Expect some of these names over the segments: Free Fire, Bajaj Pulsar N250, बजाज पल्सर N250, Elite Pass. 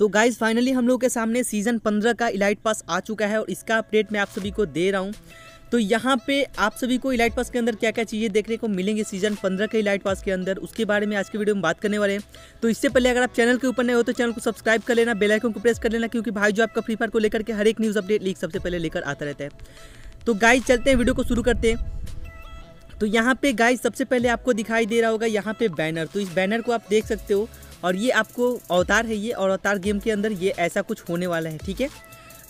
तो guys finally हम लोगों के सामने सीज़न 15 का इलाइट पास आ चुका है और इसका अपडेट मैं आप सभी को दे रहा हूँ। तो यहाँ पे आप सभी को इलाइट पास के अंदर क्या क्या चीज़ें देखने को मिलेंगे सीज़न 15 के इलाइट पास के अंदर, उसके बारे में आज के वीडियो में बात करने वाले हैं। तो इससे पहले अगर आप चैनल के ऊपर नए हो तो चैनल को सब्सक्राइब कर लेना, बेल आइकन को प्रेस कर लेना, क्योंकि भाई जो आपका फ्री फायर को लेकर के हर एक न्यूज़ अपडेट लीक सबसे पहले लेकर आता रहता है। तो गाइज चलते हैं, वीडियो को शुरू करते हैं। तो यहाँ पे गाइज सबसे पहले आपको दिखाई दे रहा होगा यहाँ पे बैनर, तो इस बैनर को आप देख सकते हो और ये आपको अवतार है ये, और अवतार गेम के अंदर ये ऐसा कुछ होने वाला है, ठीक है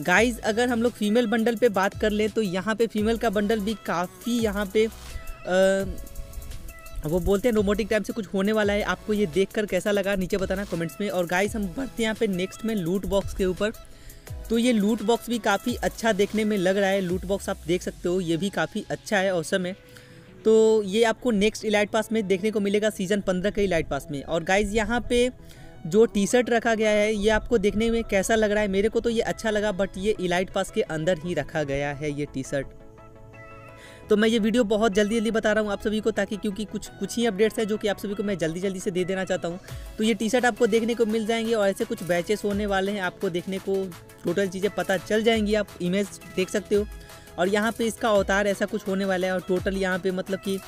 गाइज। अगर हम लोग फीमेल बंडल पे बात कर लें तो यहाँ पे फीमेल का बंडल भी काफ़ी यहाँ पे वो बोलते हैं रोबोटिक टाइप से कुछ होने वाला है। आपको ये देखकर कैसा लगा नीचे बताना कमेंट्स में। और गाइज हम बढ़ते हैं यहाँ पे नेक्स्ट में लूट बॉक्स के ऊपर। तो ये लूट बॉक्स भी काफ़ी अच्छा देखने में लग रहा है, लूट बॉक्स आप देख सकते हो ये भी काफ़ी अच्छा है औसम है। तो ये आपको नेक्स्ट इलाइट पास में देखने को मिलेगा सीज़न 15 के इलाइट पास में। और गाइज यहाँ पे जो टी शर्ट रखा गया है ये आपको देखने में कैसा लग रहा है, मेरे को तो ये अच्छा लगा, बट ये इलाइट पास के अंदर ही रखा गया है ये टी शर्ट। तो मैं ये वीडियो बहुत जल्दी बता रहा हूँ आप सभी को, ताकि क्योंकि कुछ ही अपडेट्स हैं जो कि आप सभी को मैं जल्दी से दे देना चाहता हूँ। तो ये टी शर्ट आपको देखने को मिल जाएंगे और ऐसे कुछ बैचेस होने वाले हैं, आपको देखने को टोटल चीज़ें पता चल जाएंगी, आप इमेज देख सकते हो। और यहाँ पे इसका अवतार ऐसा कुछ होने वाला है और टोटल यहाँ पे मतलब कि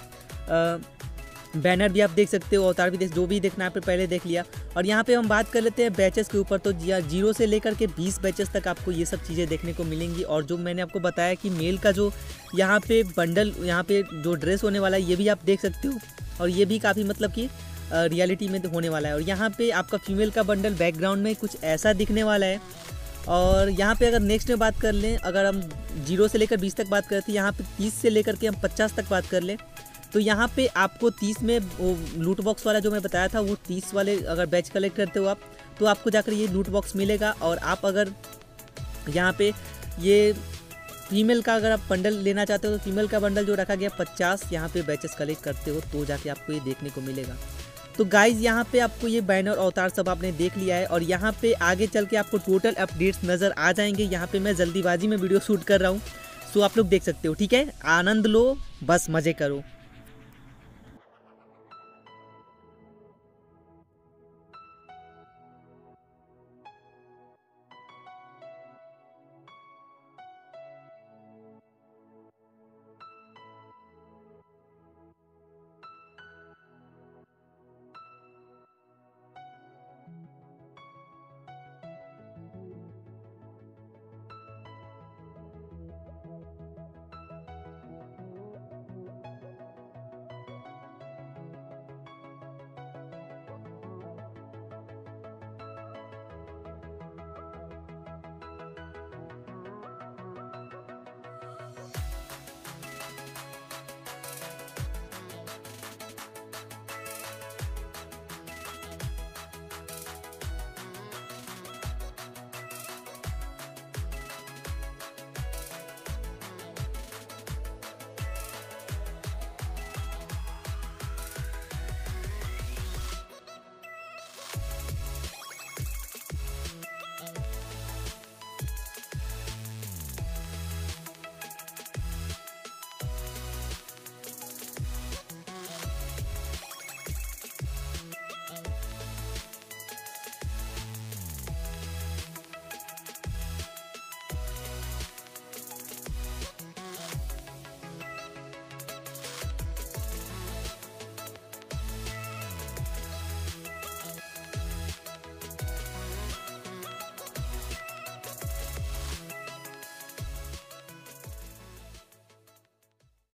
बैनर भी आप देख सकते हो, अवतार भी देख, जो भी देखना आप पहले देख लिया। और यहाँ पे हम बात कर लेते हैं बैचेस के ऊपर। तो 0 से लेकर के 20 बैचेस तक आपको ये सब चीज़ें देखने को मिलेंगी। और जो मैंने आपको बताया कि मेल का जो यहाँ पे बंडल, यहाँ पे जो ड्रेस होने वाला है ये भी आप देख सकते हो, और ये भी काफ़ी मतलब कि रियलिटी में होने वाला है। और यहाँ पर आपका फीमेल का बंडल बैकग्राउंड में कुछ ऐसा दिखने वाला है। और यहाँ पे अगर नेक्स्ट में बात कर लें, अगर हम 0 से लेकर 20 तक बात करते थे, यहाँ पे 30 से लेकर के हम 50 तक बात कर लें तो यहाँ पे आपको 30 में वो लूट बॉक्स वाला जो मैं बताया था वो 30 वाले अगर बैच कलेक्ट करते हो आप तो आपको जाकर ये लूट बॉक्स मिलेगा। और आप अगर यहाँ पे ये फीमेल का अगर आप बंडल लेना चाहते हो तो फीमेल का बंडल जो रखा गया 50 यहाँ पर बैचेस कलेक्ट करते हो तो जाके आपको ये देखने को मिलेगा। तो गाइज़ यहाँ पे आपको ये बैनर अवतार सब आपने देख लिया है। और यहाँ पे आगे चल के आपको टोटल अपडेट्स नज़र आ जाएंगे। यहाँ पे मैं जल्दीबाजी में वीडियो शूट कर रहा हूँ, सो आप लोग देख सकते हो, ठीक है। आनंद लो, बस मज़े करो।